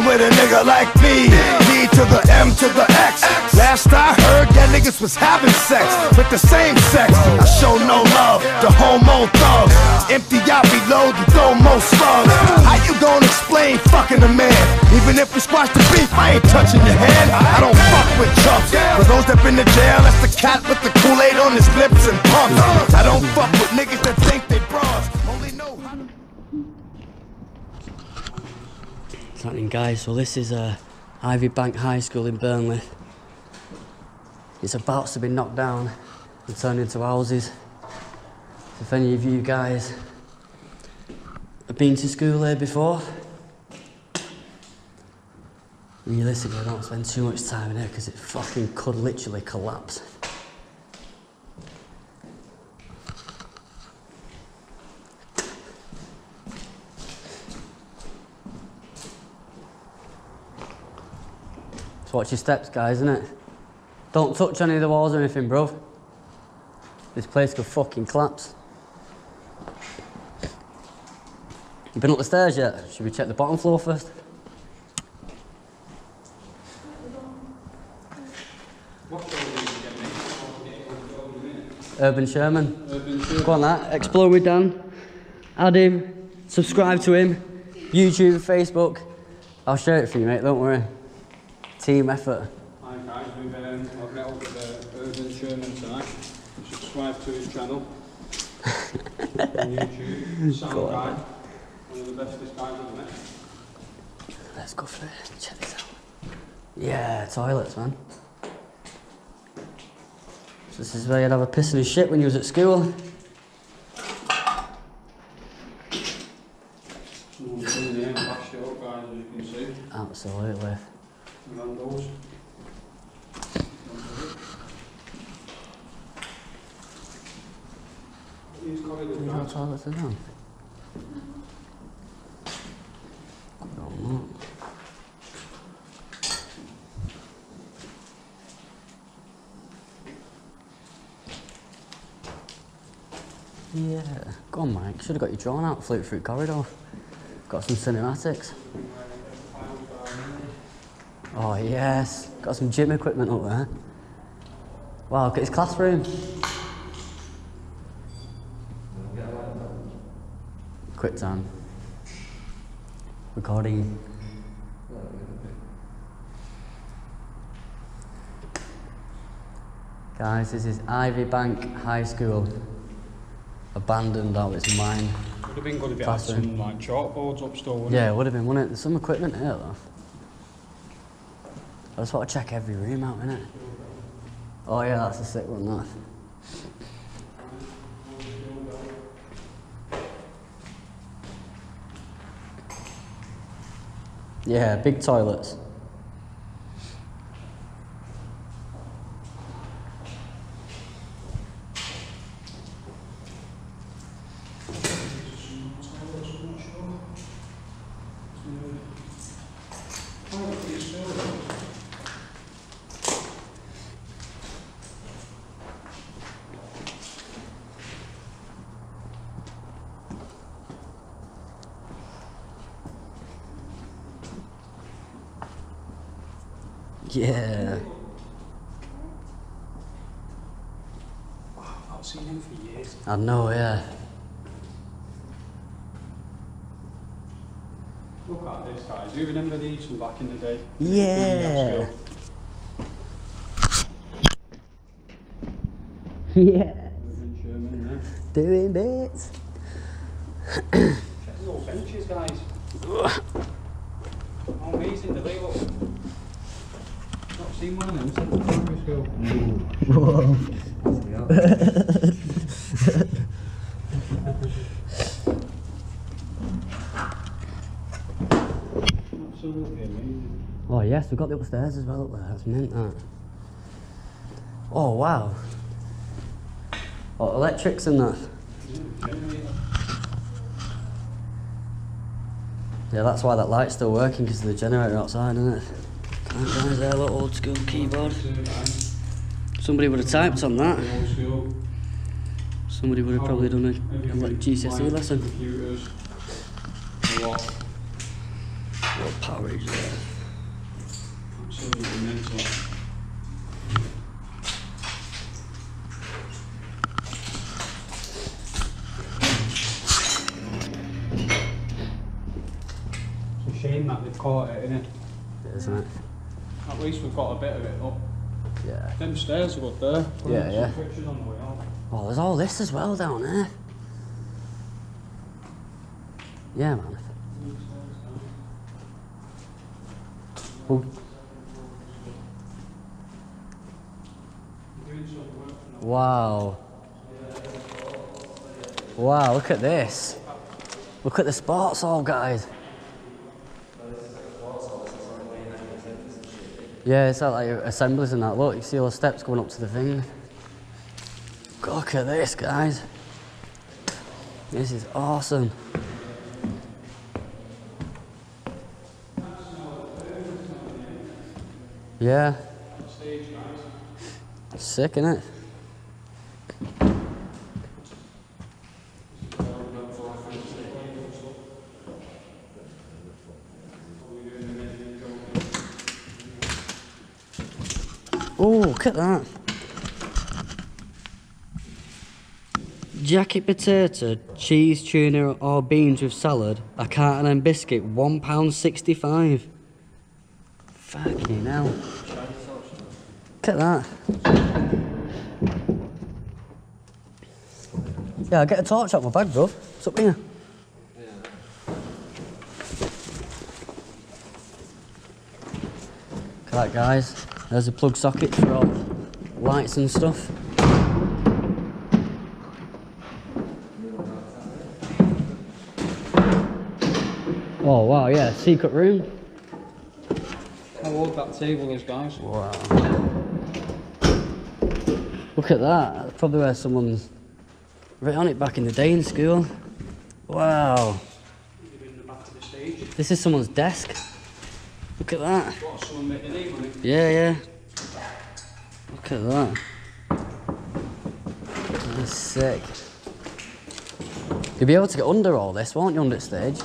fucking with a nigga like me. D to the M to the X. Last I heard, yeah, niggas was having sex with the same sex. I show no love to homo thugs. Empty out below, you throw most slugs. How you gonna explain fucking a man? Even if we squash the beef, I ain't touching your hand. I don't fuck with chumps. For those that been to jail, that's the cat with the Kool-Aid on his lips and pumps. I don't fuck with niggas that think they bras. Only know how to... What's happening, guys? So this is Ivy Bank High School in Burnley. It's about to be knocked down and turned into houses. If any of you guys have been to school here before, realistically, I don't spend too much time in here because it fucking could literally collapse. Just watch your steps, guys, innit? Don't touch any of the walls or anything, bro. This place could fucking collapse. You been up the stairs yet? Should we check the bottom floor first? Urban Sherman. Go on, that. Explore with Dan. Add him. Subscribe to him. YouTube, Facebook. I'll share it for you, mate. Don't worry. Team effort. Hi guys, I've met up with Urban Sherman tonight. Subscribe to his channel on YouTube. Sound guy. One of the bestest guys I've met. Let's go for it. Check this out. Yeah, toilets, man. So this is where you'd have a piss and a shit when you was at school. Someone's in there and bashed it up, guys, as you can see. Absolutely. And then those. These corridors. There's no toilets in them. Yeah, go on, Mike. Should have got you drawn out, flute through corridor. Got some cinematics. Oh, yes. Got some gym equipment up there. Wow, look at his classroom. Quick time. Recording. Guys, this is Ivy Bank High School. Abandoned out its mine. Would have been good if it had some like chalkboards up still, wouldn't it? Yeah, it would have been, wouldn't it? There's some equipment here though. I just want to check every room out, innit? Oh yeah, that's a sick one, that. Yeah, big toilets. Yeah. Wow, I've not seen him for years. I know, yeah. Look at this, guys. Do you remember these from back in the day? Yeah. Yeah. Doing bits. Check the little benches, guys. How amazing do they look? Seen one of them since primary school. Absolutely amazing. Oh yes, we've got the upstairs as well up there. That's mint, that. Oh wow. Oh, electrics and that. Yeah, that's why that light's still working, because of the generator outside, isn't it? That guy's there, little old school keyboard. Somebody would have typed on that. Somebody would have probably done a GCSE lesson. what power is there. So there's a mentor. It's a shame that they've caught it, isn't it? It is, isn't it? At least we've got a bit of it up. Yeah. Them stairs are good there. Yeah, yeah. Pictures on the way out. Oh, there's all this as well down there. Yeah, man. Well, wow. Wow, look at this. Look at the sports hall, guys. Yeah, it's like assemblies and that. Look, you see all the steps going up to the thing. Look at this, guys. This is awesome. Yeah. Sick, innit? Oh, look at that. Jacket potato, cheese, tuna or beans with salad, a carton and biscuit, £1.65. Fucking hell. Look at that. Yeah, I'll get a torch out my bag, bro. What's up here? Yeah. Look at that, guys. There's a plug socket for all lights and stuff. Oh, wow, yeah, secret room. How old that table is, guys. Wow. Look at that. That's probably where someone's written on it back in the day in school. Wow. In the back of the stage. This is someone's desk. Look at that. What, someone made their name on it? Yeah, yeah. Look at that. That's sick. You'll be able to get under all this, won't you, under the stage?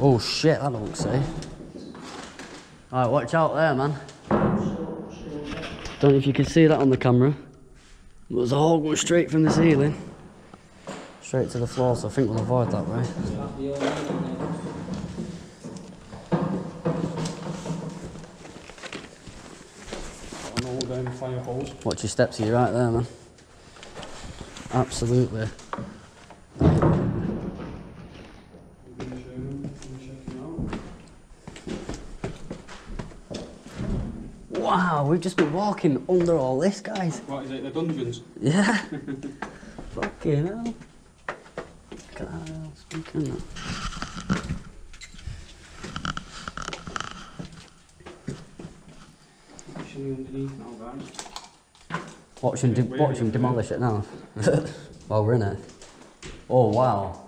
Oh shit, that don't look safe. Alright, watch out there, man. Don't know if you can see that on the camera. It was all going straight from the ceiling, straight to the floor, so I think we'll avoid that way. Got an old fire hose. Watch your steps to your right there, man. Absolutely. Wow, we've just been walking under all this, guys. What is it, the dungeons? Yeah. Fucking hell. Look at that else. Look at that. Watching underneath now, guys. Watch him demolish it now. While we're in it. Oh, wow.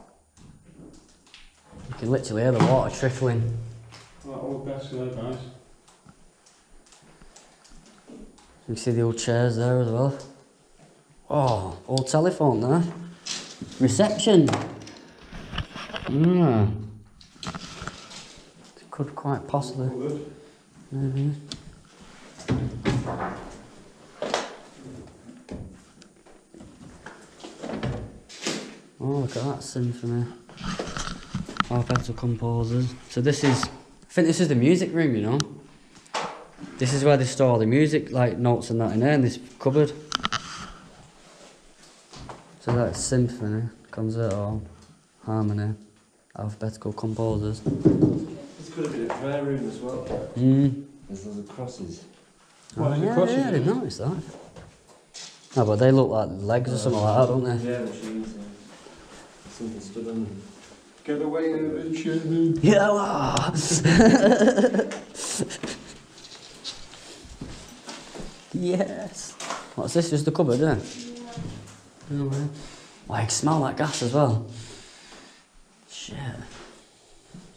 You can literally hear the water trickling. That old desk there, guys. You can see the old chairs there as well. Oh, old telephone there. Reception. Yeah. Could quite possibly. Maybe. Oh, look at that symphony. Arpeggio composers. So this is, I think this is the music room, you know. This is where they store all the music, like notes and that in there, in this cupboard. So that's symphony, concerto, harmony, alphabetical composers. This could have been a prayer room as well. Mm. There's loads of crosses. What, oh, yeah, crosses? Yeah, I didn't notice that. No, but they look like legs or something like that, don't they? Yeah, machines. Something stood on them. Get away, Urban Sherman. Yeah, wow. Yes. What's this? Just the cupboard, isn't it? Yeah. No way. Oh, I can smell that gas as well. Shit.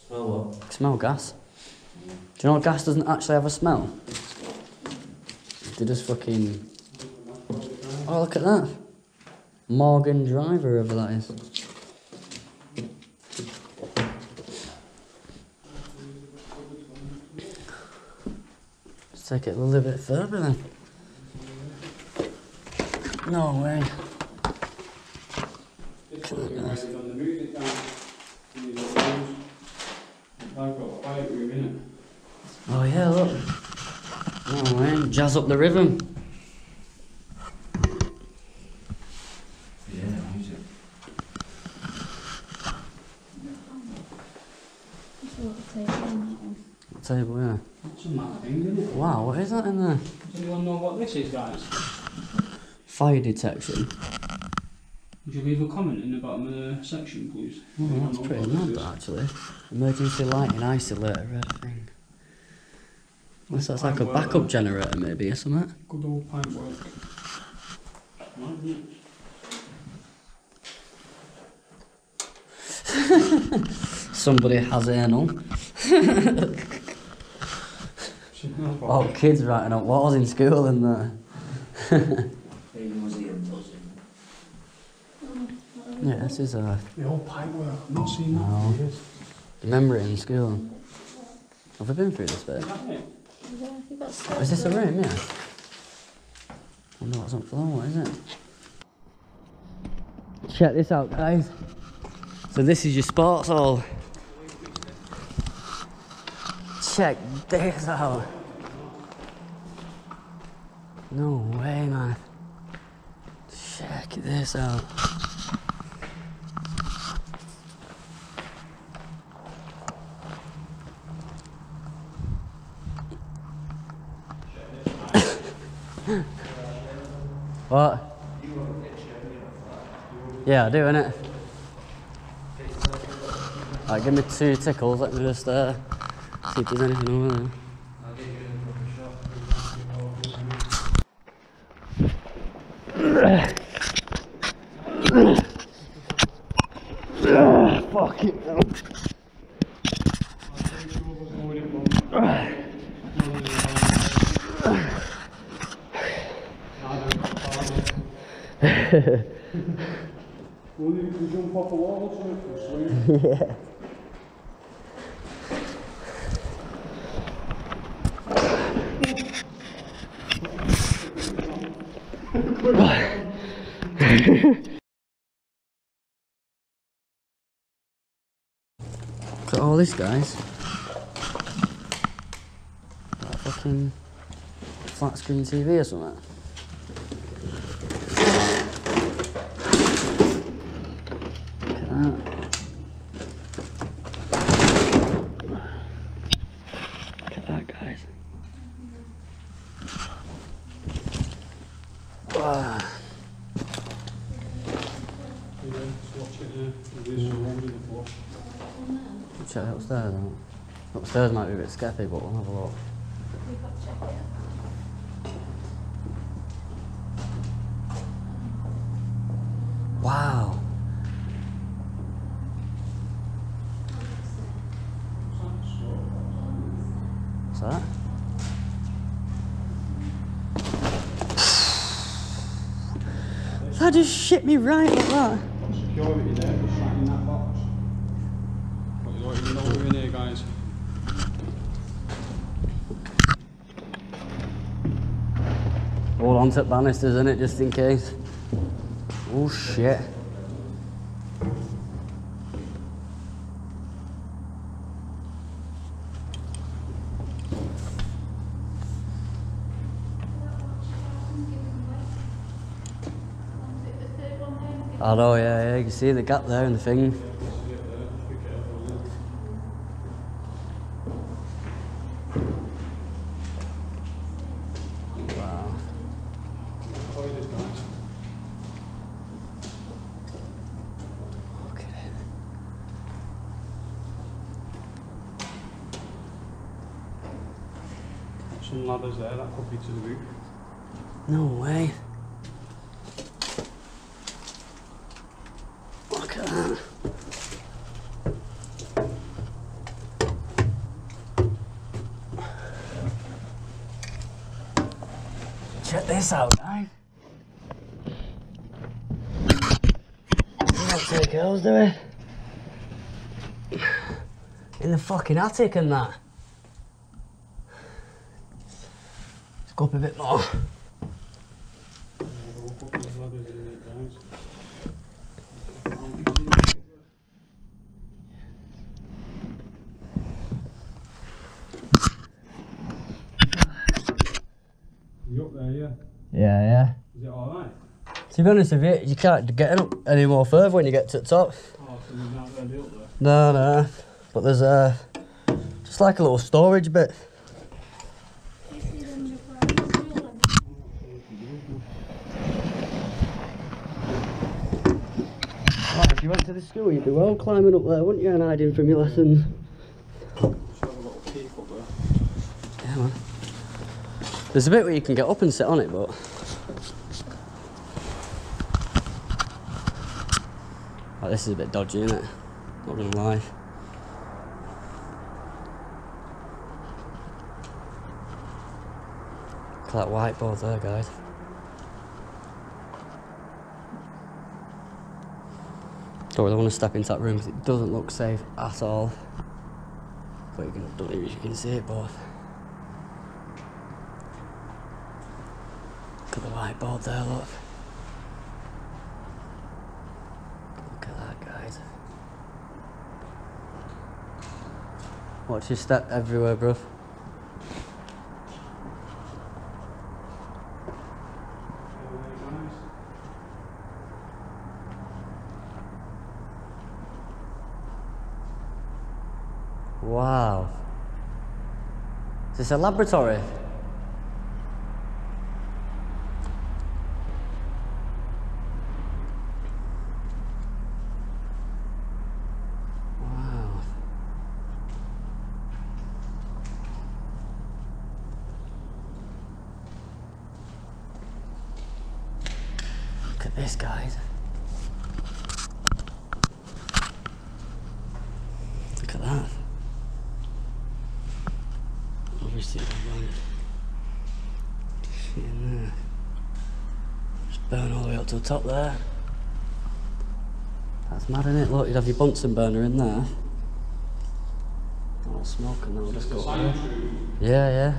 Smell what? I can smell gas. Yeah. Do you know gas doesn't actually have a smell? They just fucking. Oh, look at that. Morgan Drive, whoever that is. Let's take it a little bit further then. No way. Oh yeah, look. No way, jazz up the rhythm. Table, yeah. That's a mad thing, isn't it? Wow, what is that in there? Does anyone know what this is, guys? Fire detection. Would you leave a comment in the bottom of the section, please? Oh, that's pretty mad, actually. Emergency lighting isolator, red thing. Unless that's like a backup generator, maybe, or something. Good old pipe work. Somebody has anal. Oh, kids writing up what was in school in there. Yeah, this is a... The old pipework, I've not seen that for years. Remember it in school. Have I been through this bit? Yeah, you got stuff. Is this a room, yeah? I wonder what's on the floor, what is it? Check this out, guys. So this is your sports hall. Check this out. No way, man. Check this out. What? Yeah, I do, innit? Alright, give me two tickles, let me just see if there's anything over there. Fuck it. Yeah. Look at all this, guys. Like a fucking flat screen TV or something. Look at that. Look at that, guys. Wow. Check it upstairs. Upstairs might be a bit scary, but we'll have a look. We've got to check it out. Wow. What's that? That just shit me right like that. Security there, just right in that box. But you don't even know we're in here, guys. Hold on to banisters, innit, just in case. Oh shit. I know, yeah, yeah, you can see the gap there and the thing. Wow. Look at it. Some ladders there, that could be to the roof. No way. Check this out, guys. We don't take girls, do we? In the fucking attic and that. Go up a bit more. You up there, yeah? Yeah, yeah. Is it alright? To be honest with you, you can't get up any more further when you get to the top. Oh, so you're not really up there? No, no. But there's just like a little storage bit. If you went to the school, you'd be well climbing up there, wouldn't you, and hiding from your lessons? Should have a little peek up there. Yeah, man. There's a bit where you can get up and sit on it, but... Oh, this is a bit dodgy, isn't it? Not gonna lie. Look at that whiteboard there, guys. I don't want to step into that room because it doesn't look safe at all. But you can, don't know if you can see it, but look at the whiteboard there, look. Look at that, guys. Watch your step everywhere, bruv. Wow. Is this a laboratory? Wow. Look at this, guys. Look at that. Obviously, shit in there. Just burn all the way up to the top there. That's mad, isn't it? Look, you'd have your Bunsen burner in there. All smoke, and that'll just go up there. Yeah, yeah.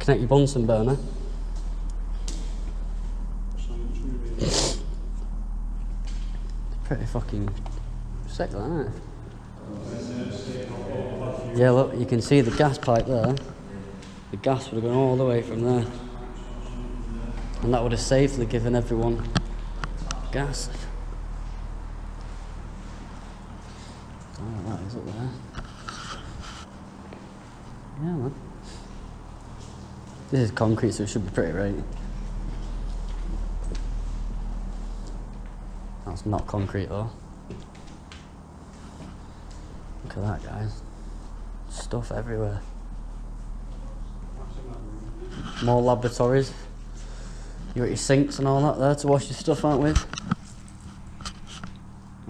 Connect your Bunsen burner. It's pretty fucking sick, isn't it? Yeah, look, you can see the gas pipe there. The gas would have gone all the way from there. And that would have safely given everyone gas. Oh, that is up there. Yeah, man. This is concrete, so it should be pretty right. That's not concrete, though. Look at that, guys. Stuff everywhere. More laboratories. You got your sinks and all that there to wash your stuff out with.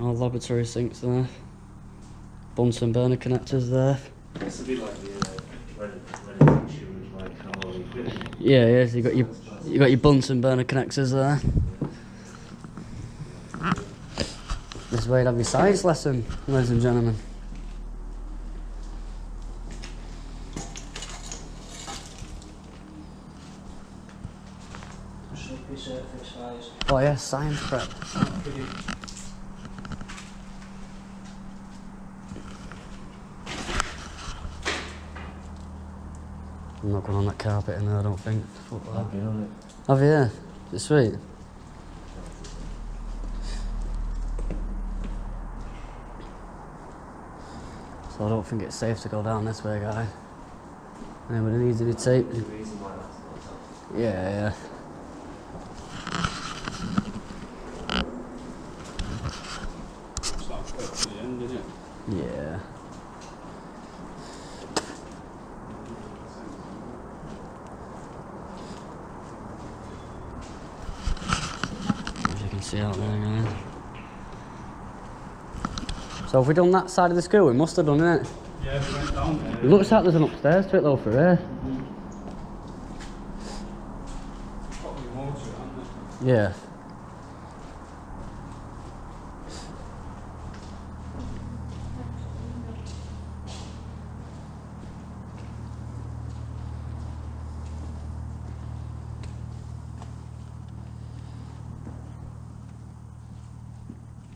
All laboratory sinks there. Bunsen burner connectors there. This would be like the when it's consumed, like how all the equipment. Yeah, yeah. So you got your Bunsen burner connectors there. This is where you'd have your science lesson, ladies and gentlemen. Oh yeah, science prep. I'm not going on that carpet in there, I don't think. Fuck that. I've been on it. Have you? Yeah. It's sweet. So I don't think it's safe to go down this way, guy. Anybody needs any tape? Yeah, yeah. Yeah. As you can see out there, guys. So have we done that side of the school? We must have done it. Yeah, we went down there. It looks like there's an upstairs to it though for here. Mm-hmm. Probably more to it, aren't there? Yeah.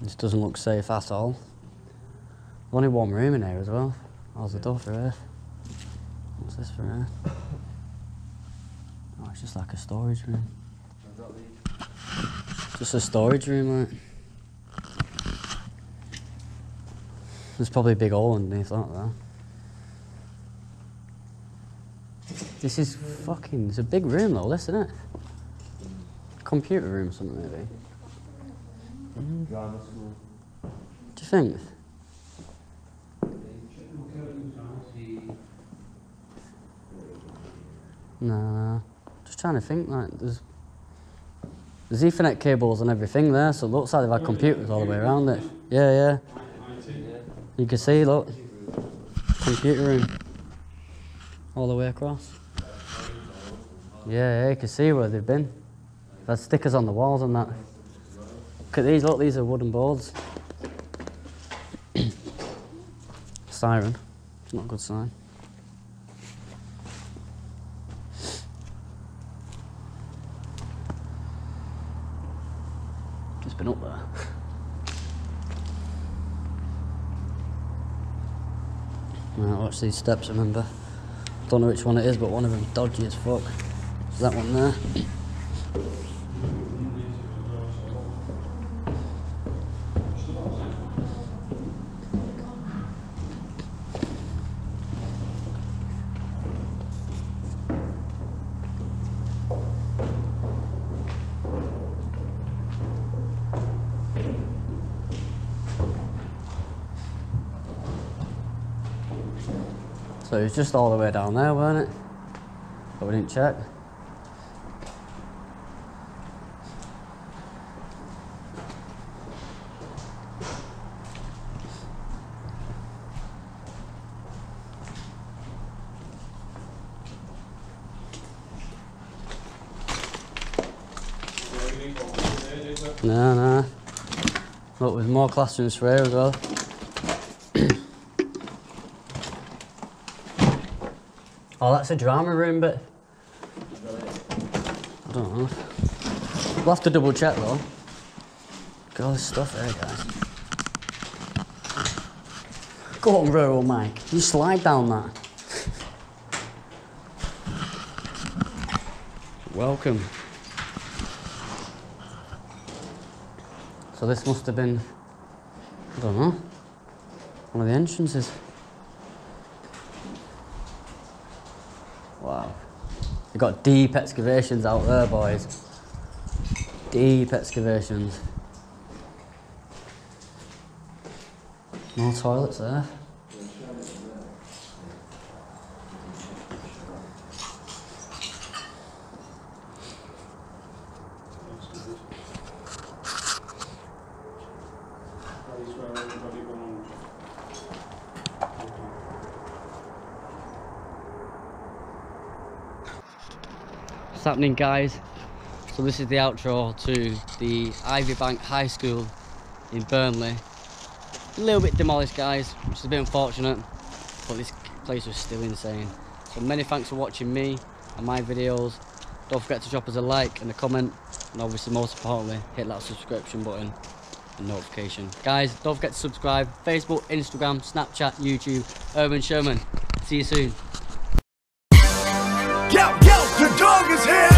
This doesn't look safe at all. There's only one room in here as well. How's the door for earth? What's this for earth? Oh, it's just like a storage room. Just a storage room, like. There's probably a big hole underneath that, though. This is fucking... It's a big room, though, this, isn't it? Computer room, something, maybe. Drama school. What do you think? Nah, just trying to think, like, there's Ethernet cables and everything there, so it looks like they've had computers all the way around it. Yeah, yeah. You can see, look. Computer room. All the way across. Yeah, you can see where they've been. They've had stickers on the walls and that. Look at these, look, these are wooden boards. Siren. It's not a good sign. Just been up there. Right, watch these steps, remember. Don't know which one it is, but one of them dodgy as fuck. Is that one there? So it was just all the way down there, weren't it? But we didn't check. No. Look, there's more classrooms for here as well. Oh, that's a drama room bit. I don't know. We'll have to double check though. Look at all this stuff there, guys. Go on, Rural Mike. You slide down that. Welcome. So this must have been, I don't know, one of the entrances. Wow, they've got deep excavations out there, boys. Deep excavations. No toilets there. What's happening, guys? So this is the outro to the Ivy Bank High School in Burnley. A little bit demolished, guys, which is a bit unfortunate, but this place was still insane. So many thanks for watching me and my videos. Don't forget to drop us a like and a comment, and obviously most importantly hit that subscription button and notification. Guys, don't forget to subscribe. Facebook, Instagram, Snapchat, YouTube, Urban Sherman. See you soon. Yo, yo, the dog is here!